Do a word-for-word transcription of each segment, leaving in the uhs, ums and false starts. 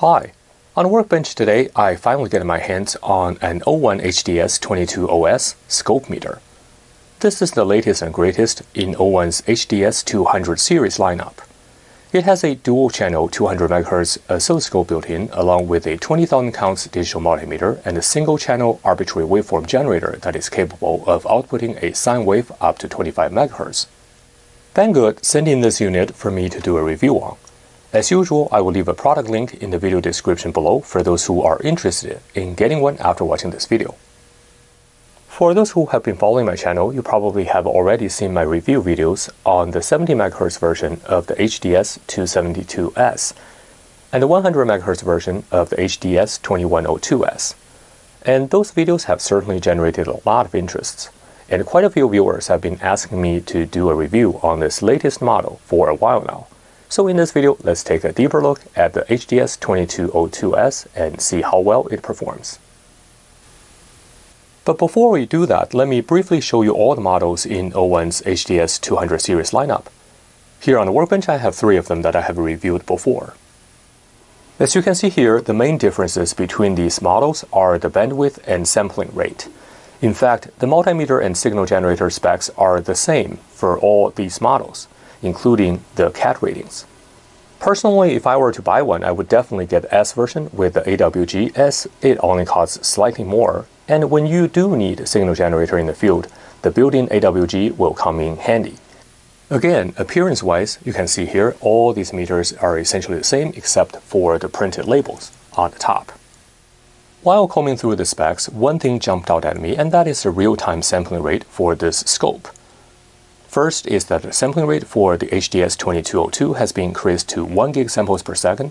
Hi, on Workbench today I finally get my hands on an O W O N H D S twenty-two oh S scope meter. This is the latest and greatest in O W O N's H D S two hundred series lineup. It has a dual-channel two hundred megahertz oscilloscope built-in along with a twenty thousand counts digital multimeter and a single-channel arbitrary waveform generator that is capable of outputting a sine wave up to twenty-five megahertz. Banggood sent in this unit for me to do a review on. As usual, I will leave a product link in the video description below for those who are interested in getting one after watching this video. For those who have been following my channel, you probably have already seen my review videos on the seventy megahertz version of the H D S two seventy-two S and the one hundred megahertz version of the H D S twenty-one oh two S. And those videos have certainly generated a lot of interest, and quite a few viewers have been asking me to do a review on this latest model for a while now. So in this video, let's take a deeper look at the H D S twenty-two oh two S and see how well it performs. But before we do that, let me briefly show you all the models in O W O N's H D S two hundred series lineup. Here on the Workbench, I have three of them that I have reviewed before. As you can see here, the main differences between these models are the bandwidth and sampling rate. In fact, the multimeter and signal generator specs are the same for all these models, including the C A T ratings. Personally, if I were to buy one, I would definitely get the S version with the A W G, as it only costs slightly more, and when you do need a signal generator in the field, the built-in A W G will come in handy. Again, appearance-wise, you can see here all these meters are essentially the same except for the printed labels on the top. While combing through the specs, one thing jumped out at me, and that is the real-time sampling rate for this scope. First is that the sampling rate for the H D S twenty-two oh two has been increased to one gig samples per second,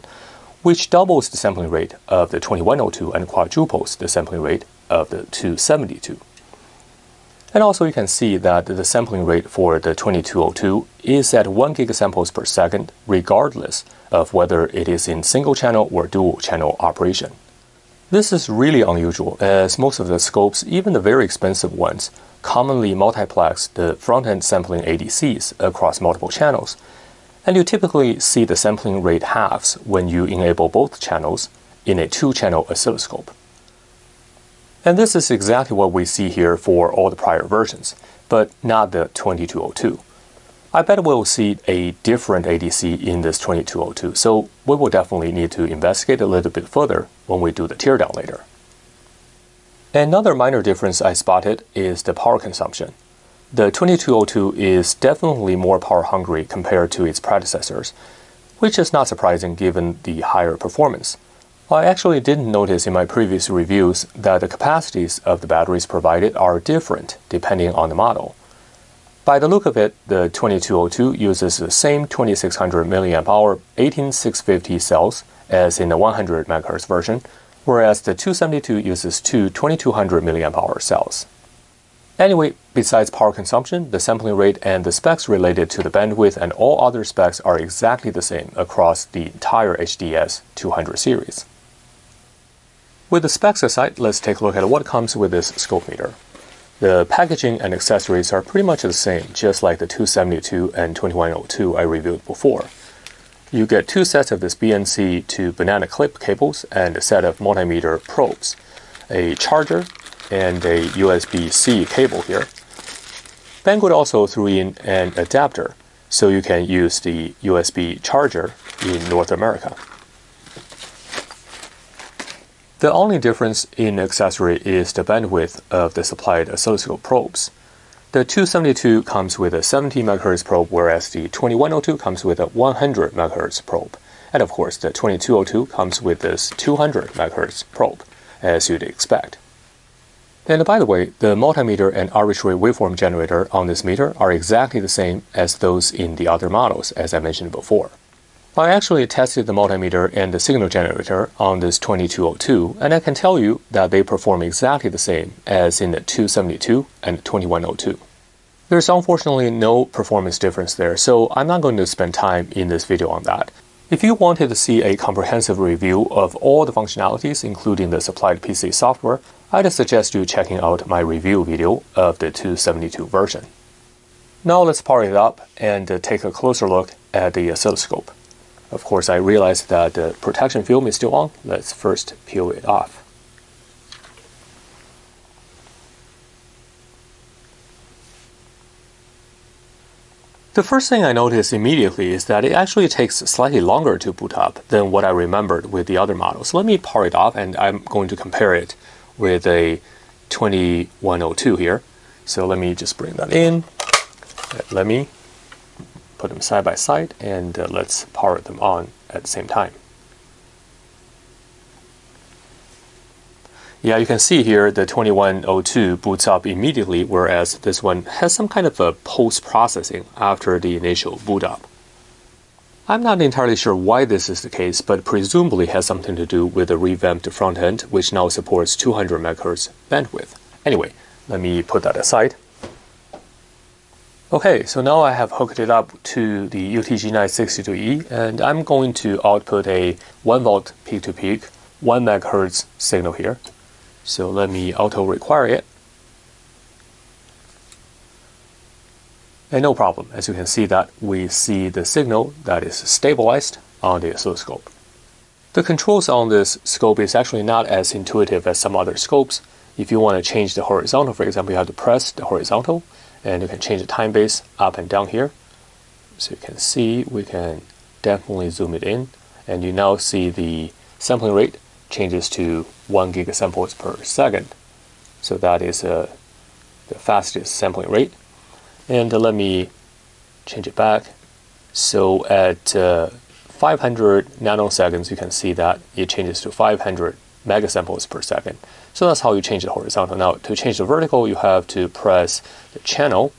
which doubles the sampling rate of the twenty-one oh two and quadruples the sampling rate of the two seventy-two. And also you can see that the sampling rate for the twenty-two oh two is at one gig samples per second, regardless of whether it is in single channel or dual channel operation. This is really unusual, as most of the scopes, even the very expensive ones, commonly multiplex the front-end sampling A D Cs across multiple channels, and you typically see the sampling rate halves when you enable both channels in a two-channel oscilloscope. And this is exactly what we see here for all the prior versions, but not the twenty-two oh two. I bet we'll see a different A D C in this twenty-two oh two, so we will definitely need to investigate a little bit further when we do the teardown later. Another minor difference I spotted is the power consumption. The twenty-two oh two is definitely more power hungry compared to its predecessors, which is not surprising given the higher performance. I actually didn't notice in my previous reviews that the capacities of the batteries provided are different depending on the model. By the look of it, the twenty-two oh two uses the same twenty-six hundred milliamp hour eighteen six fifty cells as in the one hundred megahertz version, whereas the two seventy-two uses two twenty-two hundred milliamp hour cells. Anyway, besides power consumption, the sampling rate and the specs related to the bandwidth and all other specs are exactly the same across the entire H D S two hundred series. With the specs aside, let's take a look at what comes with this scope meter. The packaging and accessories are pretty much the same, just like the two seventy-two and twenty-one oh two I reviewed before. You get two sets of this B N C to banana clip cables and a set of multimeter probes, a charger, and a U S B C cable here. Banggood also threw in an adapter, so you can use the U S B charger in North America. The only difference in the accessory is the bandwidth of the supplied oscilloscope probes. The two seventy-two comes with a seventy megahertz probe, whereas the twenty-one oh two comes with a one hundred megahertz probe. And of course, the twenty-two oh two comes with this two hundred megahertz probe, as you'd expect. And by the way, the multimeter and arbitrary waveform generator on this meter are exactly the same as those in the other models, as I mentioned before. I actually tested the multimeter and the signal generator on this twenty-two oh two, and I can tell you that they perform exactly the same as in the two seventy-two and the twenty-one oh two. There's unfortunately no performance difference there, so I'm not going to spend time in this video on that. If you wanted to see a comprehensive review of all the functionalities, including the supplied P C software, I'd suggest you checking out my review video of the two seventy-two version. Now let's power it up and take a closer look at the oscilloscope. Of course, I realized that the protection film is still on. Let's first peel it off. The first thing I noticed immediately is that it actually takes slightly longer to boot up than what I remembered with the other models. So let me power it off, and I'm going to compare it with a twenty-one oh two here. So let me just bring that in. Let me put them side by side, and uh, let's power them on at the same time. Yeah, you can see here the twenty-one oh two boots up immediately, whereas this one has some kind of a post-processing after the initial boot up. I'm not entirely sure why this is the case, but presumably has something to do with the revamped front end, which now supports two hundred megahertz bandwidth. Anyway, let me put that aside. Okay, so now I have hooked it up to the U T G nine sixty-two E, and I'm going to output a one volt peak-to-peak, one megahertz signal here. So let me auto-require it. And no problem, as you can see that we see the signal that is stabilized on the oscilloscope. The controls on this scope is actually not as intuitive as some other scopes. If you want to change the horizontal, for example, you have to press the horizontal, and you can change the time base up and down here. So you can see we can definitely zoom it in, and you now see the sampling rate changes to one gigasamples per second. So that is uh, the fastest sampling rate. And uh, let me change it back. So at uh, five hundred nanoseconds, you can see that it changes to five hundred megasamples per second. So that's how you change the horizontal. Now, to change the vertical, you have to press the channel,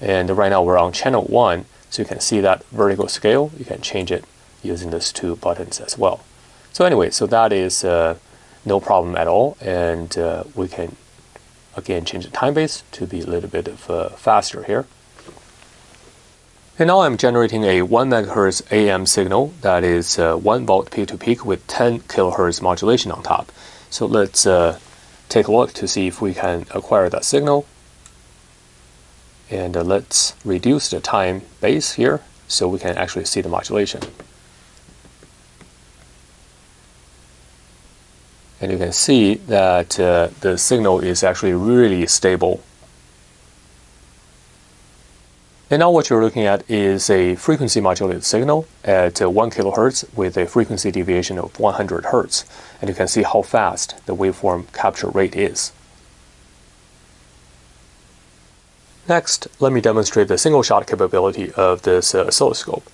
and right now we're on channel one, so you can see that vertical scale. You can change it using these two buttons as well. So anyway, so that is uh, no problem at all, and uh, we can again change the time base to be a little bit of uh, faster here. And now I'm generating a one megahertz A M signal that is uh, one volt peak-to-peak with ten kilohertz modulation on top. So let's uh, take a look to see if we can acquire that signal. And uh, let's reduce the time base here so we can actually see the modulation. And you can see that uh, the signal is actually really stable. And now what you're looking at is a frequency modulated signal at one kilohertz with a frequency deviation of one hundred hertz. And you can see how fast the waveform capture rate is. Next, let me demonstrate the single shot capability of this uh, oscilloscope.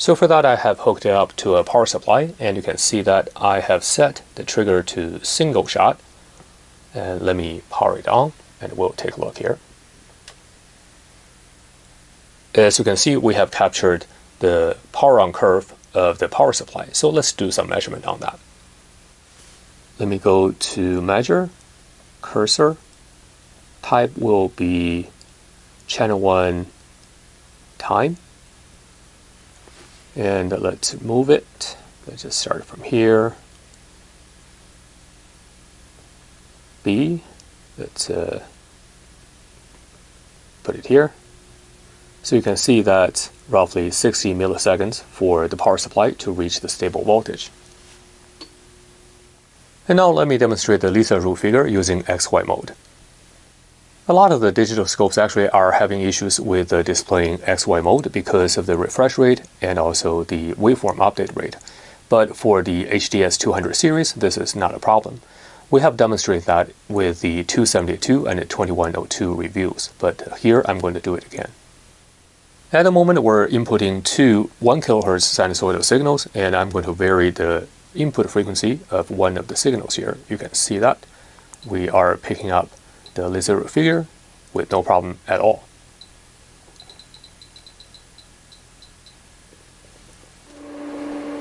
So for that, I have hooked it up to a power supply, and you can see that I have set the trigger to single shot. And let me power it on, and we'll take a look here. As you can see, we have captured the power on curve of the power supply. So let's do some measurement on that. Let me go to measure, cursor, type will be channel one time. And let's move it. Let's just start from here. B, let's uh, put it here. So you can see that roughly sixty milliseconds for the power supply to reach the stable voltage. And now let me demonstrate the Lisa Roux figure using X Y mode. A lot of the digital scopes actually are having issues with uh, displaying X Y mode because of the refresh rate and also the waveform update rate. But for the H D S two hundred series, this is not a problem. We have demonstrated that with the two seventy-two and the twenty-one oh two reviews, but here I'm going to do it again. At the moment, we're inputting two one kilohertz sinusoidal signals, and I'm going to vary the input frequency of one of the signals here. You can see that we are picking up the Linzi Microelectronics figure with no problem at all.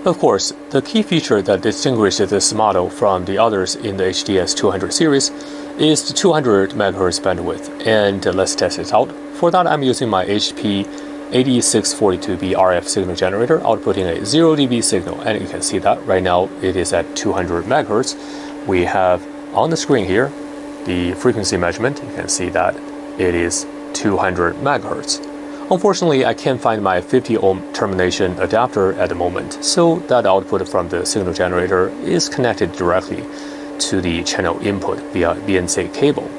Of course, the key feature that distinguishes this model from the others in the H D S two hundred series is the two hundred megahertz bandwidth, and uh, let's test it out. For that, I'm using my H P eighty-six forty-two B R F signal generator, outputting a zero D B signal, and you can see that right now it is at two hundred megahertz. We have on the screen here the frequency measurement. You can see that it is two hundred megahertz. Unfortunately, I can't find my fifty ohm termination adapter at the moment, so that output from the signal generator is connected directly to the channel input via B N C cable.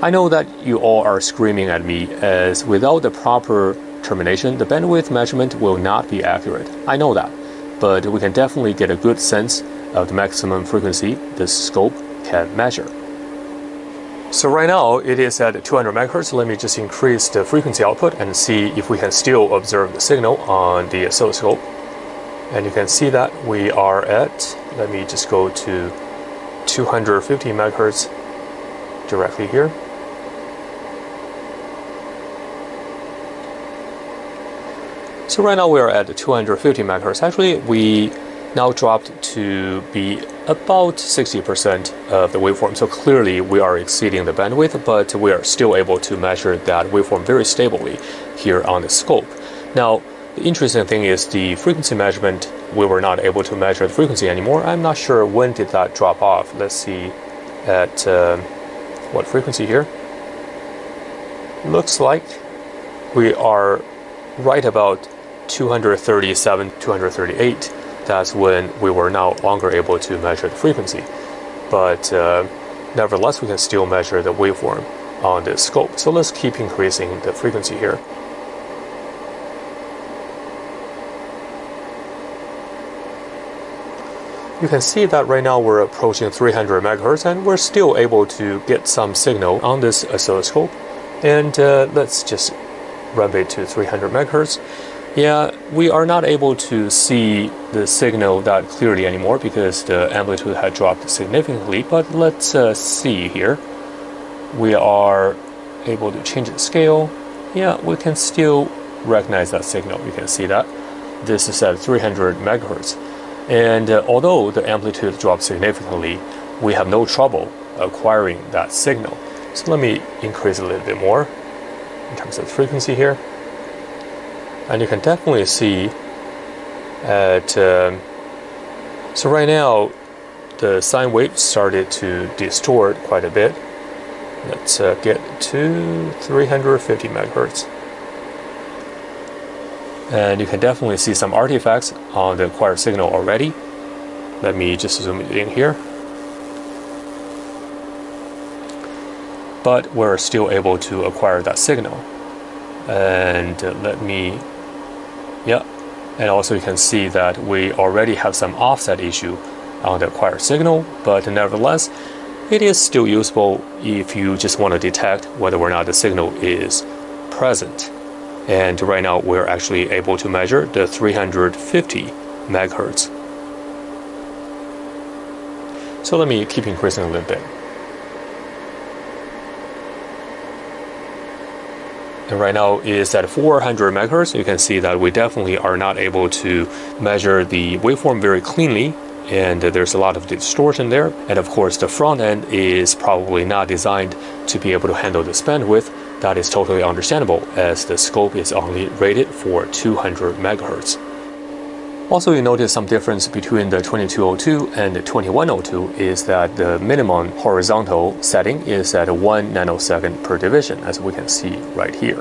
I know that you all are screaming at me as without the proper termination, the bandwidth measurement will not be accurate. I know that, but we can definitely get a good sense of the maximum frequency this scope can measure. So right now it is at two hundred megahertz. Let me just increase the frequency output and see if we can still observe the signal on the oscilloscope. And you can see that we are at, let me just go to two hundred fifty megahertz directly here. So right now we are at two hundred fifty megahertz. Actually, we now dropped to be about sixty percent of the waveform. So clearly we are exceeding the bandwidth, but we are still able to measure that waveform very stably here on the scope. Now, the interesting thing is the frequency measurement, we were not able to measure the frequency anymore. I'm not sure when did that drop off. Let's see at uh, what frequency here. Looks like we are right about two hundred thirty-seven, two hundred thirty-eight. That's when we were no longer able to measure the frequency. But uh, nevertheless, we can still measure the waveform on this scope. So let's keep increasing the frequency here. You can see that right now we're approaching three hundred megahertz, and we're still able to get some signal on this oscilloscope. And uh, let's just ramp it to three hundred megahertz. Yeah, we are not able to see the signal that clearly anymore because the amplitude had dropped significantly. But let's uh, see here. We are able to change the scale. Yeah, we can still recognize that signal. You can see that this is at three hundred megahertz. And uh, although the amplitude dropped significantly, we have no trouble acquiring that signal. So let me increase a little bit more in terms of frequency here. And you can definitely see at, um, so right now the sine wave started to distort quite a bit. Let's uh, get to three hundred fifty megahertz. And you can definitely see some artifacts on the acquired signal already. Let me just zoom it in here. But we're still able to acquire that signal. And uh, let me, yeah. And also you can see that we already have some offset issue on the acquired signal, but nevertheless, it is still useful if you just want to detect whether or not the signal is present. And right now we're actually able to measure the three hundred fifty megahertz. So let me keep increasing a little bit. And right now is at four hundred megahertz. You can see that we definitely are not able to measure the waveform very cleanly, and there's a lot of distortion there. And of course, the front end is probably not designed to be able to handle this bandwidth. That is totally understandable, as the scope is only rated for two hundred megahertz. Also, you notice some difference between the twenty-two oh two and the twenty-one oh two is that the minimum horizontal setting is at one nanosecond per division, as we can see right here.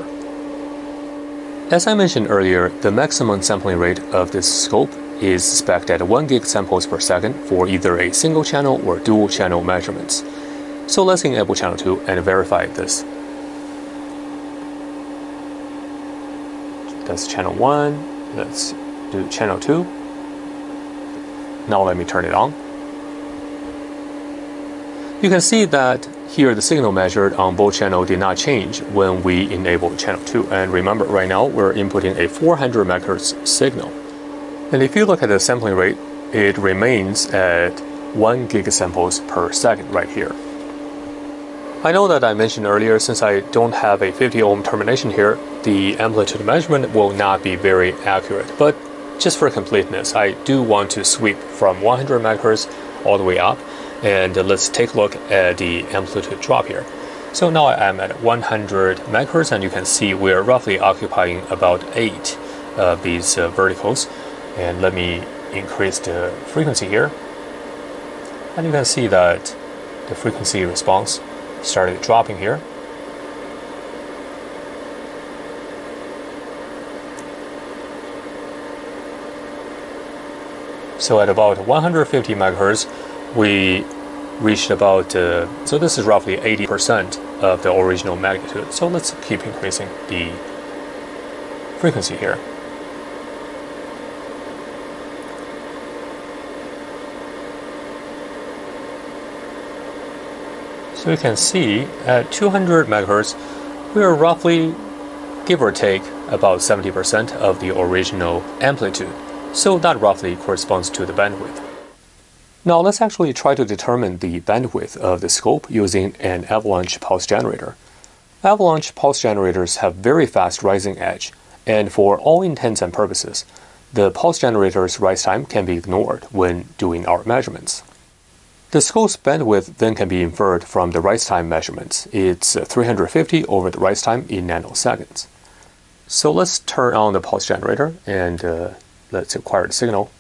As I mentioned earlier, the maximum sampling rate of this scope is spec'd at one gig samples per second for either a single channel or dual channel measurements. So let's enable channel two and verify this. That's channel one. Let's do channel two. Now let me turn it on. You can see that here the signal measured on both channels did not change when we enabled channel two. And remember, right now we're inputting a four hundred megahertz signal. And if you look at the sampling rate, it remains at one gig samples per second right here. I know that I mentioned earlier, since I don't have a fifty ohm termination here, the amplitude measurement will not be very accurate. But just for completeness, I do want to sweep from one hundred megahertz all the way up. And let's take a look at the amplitude drop here. So now I'm at one hundred megahertz, and you can see we're roughly occupying about eight of these uh, verticals. And let me increase the frequency here. And you can see that the frequency response started dropping here. So at about one hundred fifty megahertz, we reached about, uh, so this is roughly eighty percent of the original magnitude. So let's keep increasing the frequency here. So you can see at two hundred megahertz, we are roughly, give or take, about seventy percent of the original amplitude. So that roughly corresponds to the bandwidth. Now let's actually try to determine the bandwidth of the scope using an avalanche pulse generator. Avalanche pulse generators have very fast rising edge, and for all intents and purposes, the pulse generator's rise time can be ignored when doing our measurements. The scope's bandwidth then can be inferred from the rise time measurements. It's three hundred fifty over the rise time in nanoseconds. So let's turn on the pulse generator and uh, let's acquire the signal.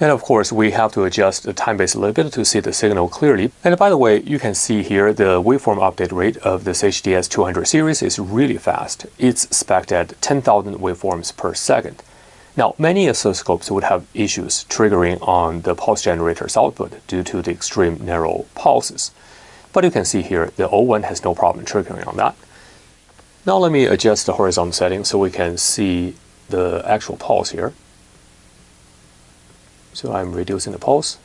And of course, we have to adjust the time base a little bit to see the signal clearly. And by the way, you can see here the waveform update rate of this H D S two hundred series is really fast. It's spec'd at ten thousand waveforms per second. Now, many oscilloscopes would have issues triggering on the pulse generator's output due to the extreme narrow pulses. But you can see here the O W O N has no problem triggering on that. Now let me adjust the horizontal setting so we can see the actual pulse here. So I'm reducing the pulse,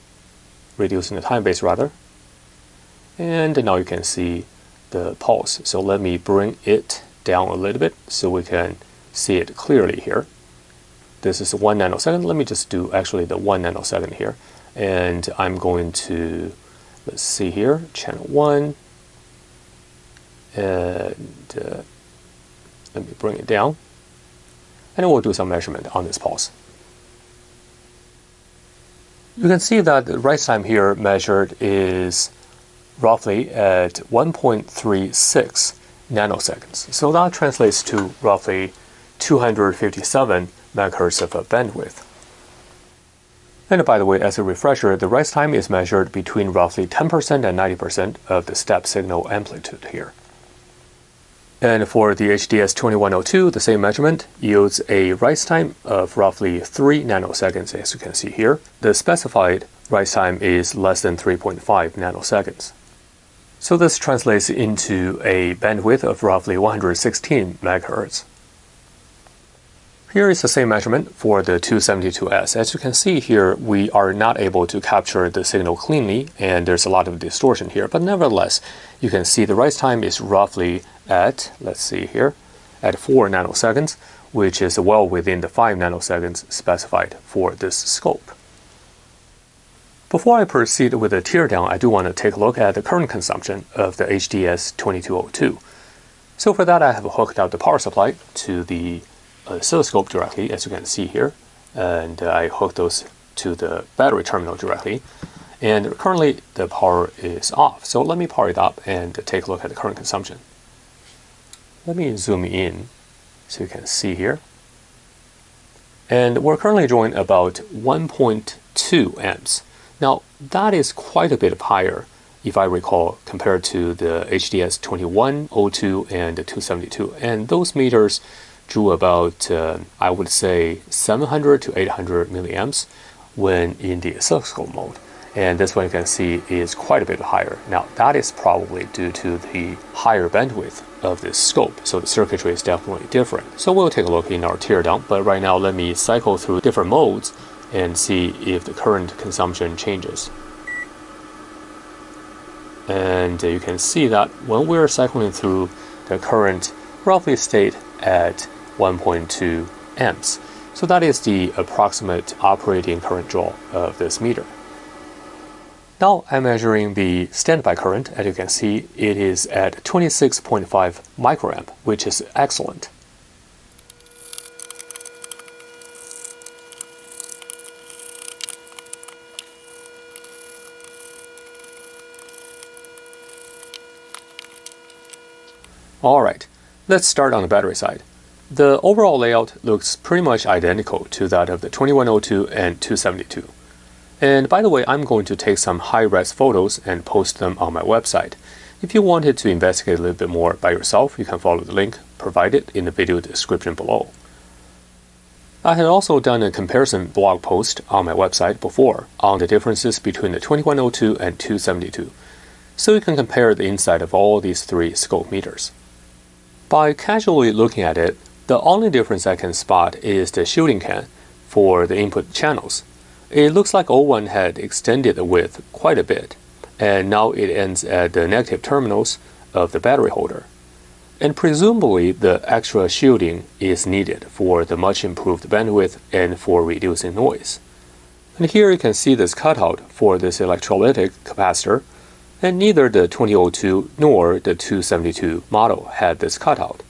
reducing the time base rather. And now you can see the pulse. So let me bring it down a little bit so we can see it clearly here. This is one nanosecond. Let me just do actually the one nanosecond here. And I'm going to, let's see here, channel one. And uh, let me bring it down. And we'll do some measurement on this pulse. You can see that the rise time here measured is roughly at one point three six nanoseconds. So that translates to roughly two hundred fifty-seven megahertz of a bandwidth. And by the way, as a refresher, the rise time is measured between roughly ten percent and ninety percent of the step signal amplitude here. And for the H D S twenty-one oh two, the same measurement yields a rise time of roughly three nanoseconds, as you can see here. The specified rise time is less than three point five nanoseconds. So this translates into a bandwidth of roughly one hundred sixteen megahertz. Here is the same measurement for the two seventy-two S. As you can see here, we are not able to capture the signal cleanly, and there's a lot of distortion here. But nevertheless, you can see the rise time is roughly at, let's see here, at four nanoseconds, which is well within the five nanoseconds specified for this scope. Before I proceed with the teardown, I do want to take a look at the current consumption of the H D S twenty-two oh two. So for that, I have hooked up the power supply to the oscilloscope directly, as you can see here, and I hook those to the battery terminal directly, and currently the power is off. So let me power it up and take a look at the current consumption. Let me zoom in so you can see here, and we're currently drawing about one point two amps. Now that is quite a bit higher, if I recall, compared to the H D S twenty-one oh two and the two seventy-two, and those meters drew about, uh, I would say, seven hundred to eight hundred milliamps when in the oscilloscope mode. And this one you can see is quite a bit higher. Now that is probably due to the higher bandwidth of this scope. So the circuitry is definitely different. So we'll take a look in our teardown, but right now let me cycle through different modes and see if the current consumption changes. And you can see that when we're cycling through, the current roughly stayed at one point two amps. So that is the approximate operating current draw of this meter. Now I'm measuring the standby current. As you can see, it is at twenty-six point five microamp, which is excellent. All right. Let's start on the battery side. The overall layout looks pretty much identical to that of the twenty-one oh two and two seventy-two. And by the way, I'm going to take some high-res photos and post them on my website. If you wanted to investigate a little bit more by yourself, you can follow the link provided in the video description below. I had also done a comparison blog post on my website before on the differences between the twenty-one oh two and two seventy-two, so you can compare the inside of all these three scope meters. By casually looking at it, the only difference I can spot is the shooting can for the input channels. It looks like O one had extended the width quite a bit, and now it ends at the negative terminals of the battery holder. And presumably the extra shielding is needed for the much improved bandwidth and for reducing noise. And here you can see this cutout for this electrolytic capacitor, and neither the twenty oh two nor the two seventy-two model had this cutout.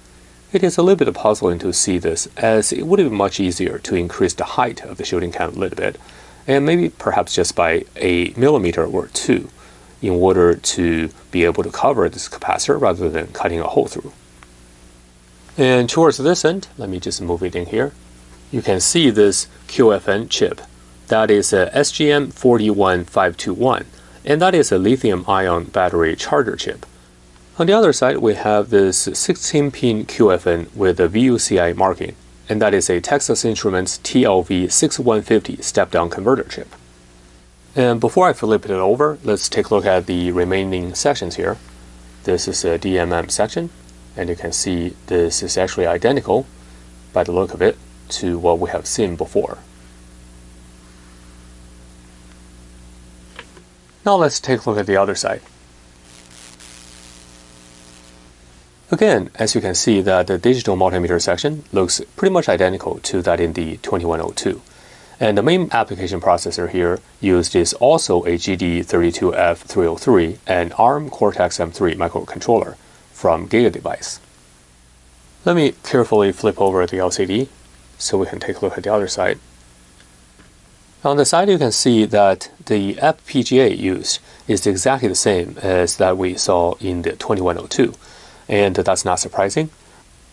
It is a little bit puzzling to see this, as it would have been much easier to increase the height of the shielding can a little bit, and maybe perhaps just by a millimeter or two, in order to be able to cover this capacitor rather than cutting a hole through. And towards this end, let me just move it in here, you can see this Q F N chip. That is a S G M four one five two one, and that is a lithium-ion battery charger chip. On the other side, we have this sixteen pin Q F N with a V U C I marking, and that is a Texas Instruments T L V sixty-one fifty step-down converter chip. And before I flip it over, let's take a look at the remaining sections here. This is a D M M section, and you can see this is actually identical, by the look of it, to what we have seen before. Now let's take a look at the other side. Again, as you can see that the digital multimeter section looks pretty much identical to that in the twenty-one oh two. And the main application processor here used is also a G D thirty-two F three oh three and ARM Cortex M three microcontroller from GigaDevice. Let me carefully flip over the L C D so we can take a look at the other side. On the side, you can see that the F P G A used is exactly the same as that we saw in the twenty-one oh two, and that's not surprising.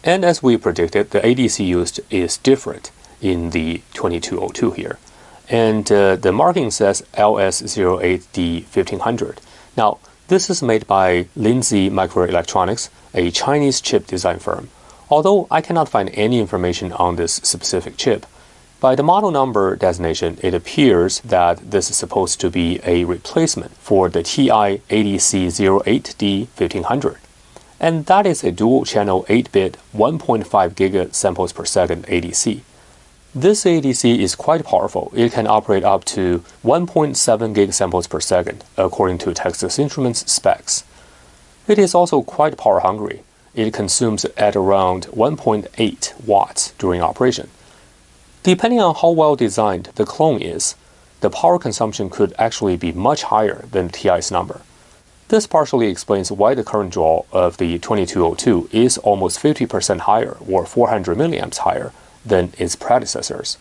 And as we predicted, the A D C used is different in the twenty-two oh two here, and uh, the marking says L S zero eight D fifteen hundred. Now this is made by Linzi Microelectronics, a Chinese chip design firm, although I cannot find any information on this specific chip. By the model number designation, it appears that this is supposed to be a replacement for the T I A D C zero eight D fifteen hundred, and that is a dual channel eight bit one point five giga samples per second A D C. This A D C is quite powerful. It can operate up to one point seven gig samples per second, according to Texas Instruments specs. It is also quite power hungry. It consumes at around one point eight watts during operation. Depending on how well designed the clone is, the power consumption could actually be much higher than T I's number. This partially explains why the current draw of the twenty-two oh two is almost fifty percent higher, or four hundred milliamps higher, than its predecessors.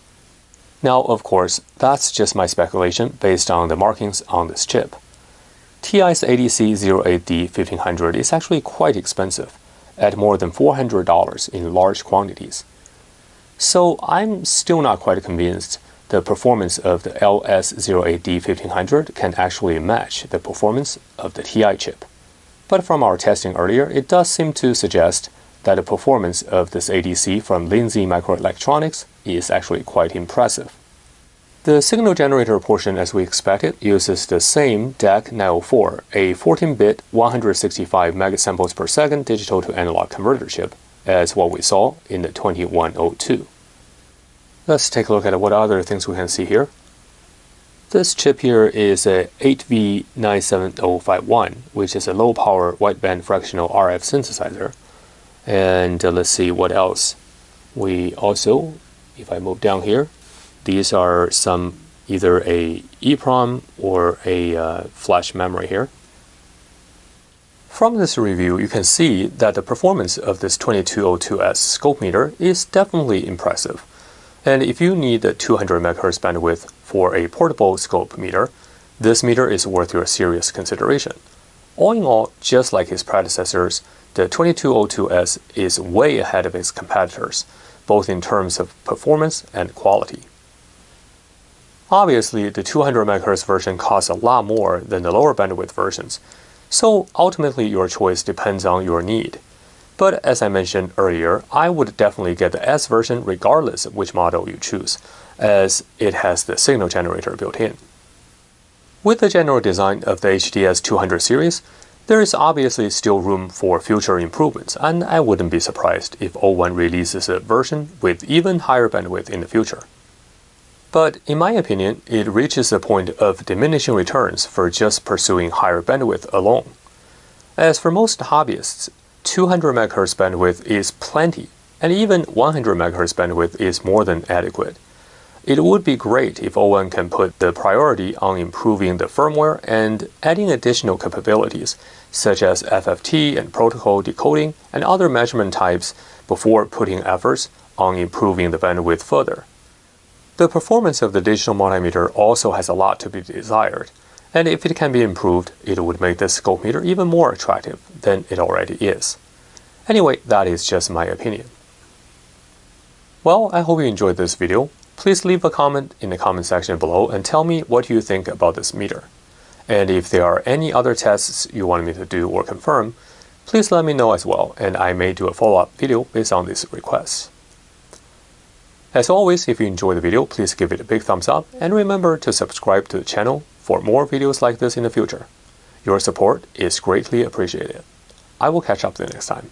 Now, of course, that's just my speculation based on the markings on this chip. T I's A D C zero eight D fifteen hundred is actually quite expensive, at more than four hundred dollars in large quantities. So I'm still not quite convinced the performance of the L S zero eight D fifteen hundred can actually match the performance of the T I chip. But from our testing earlier, it does seem to suggest that the performance of this A D C from Linzi Microelectronics is actually quite impressive. The signal generator portion, as we expected, uses the same D A C nine oh four, a fourteen bit one hundred sixty-five megasamples per second digital to analog converter chip, as what we saw in the twenty-one oh two. Let's take a look at what other things we can see here. This chip here is a eight V nine seven oh five one, which is a low power wideband fractional R F synthesizer. And uh, let's see what else. We also, if I move down here, these are some either a EEPROM or a uh, flash memory here. From this review, you can see that the performance of this twenty-two oh two S scope meter is definitely impressive. And if you need a two hundred megahertz bandwidth for a portable scope meter, this meter is worth your serious consideration. All in all, just like its predecessors, the twenty-two oh two S is way ahead of its competitors, both in terms of performance and quality. Obviously, the two hundred megahertz version costs a lot more than the lower bandwidth versions, So ultimately your choice depends on your need. But as I mentioned earlier, I would definitely get the S version regardless of which model you choose, as it has the signal generator built in. With the general design of the H D S two hundred series, there is obviously still room for future improvements, and I wouldn't be surprised if O W O N releases a version with even higher bandwidth in the future. But in my opinion, it reaches the point of diminishing returns for just pursuing higher bandwidth alone. As for most hobbyists, two hundred megahertz bandwidth is plenty, and even one hundred megahertz bandwidth is more than adequate. It would be great if O W O N can put the priority on improving the firmware and adding additional capabilities, such as F F T and protocol decoding and other measurement types, before putting efforts on improving the bandwidth further. The performance of the digital multimeter also has a lot to be desired, and if it can be improved, it would make the scope meter even more attractive than it already is. Anyway, that is just my opinion. Well, I hope you enjoyed this video. Please leave a comment in the comment section below and tell me what you think about this meter. And if there are any other tests you want me to do or confirm, please let me know as well, and I may do a follow-up video based on these requests. As always, if you enjoyed the video, please give it a big thumbs up, and remember to subscribe to the channel for more videos like this in the future. Your support is greatly appreciated. I will catch up with you next time.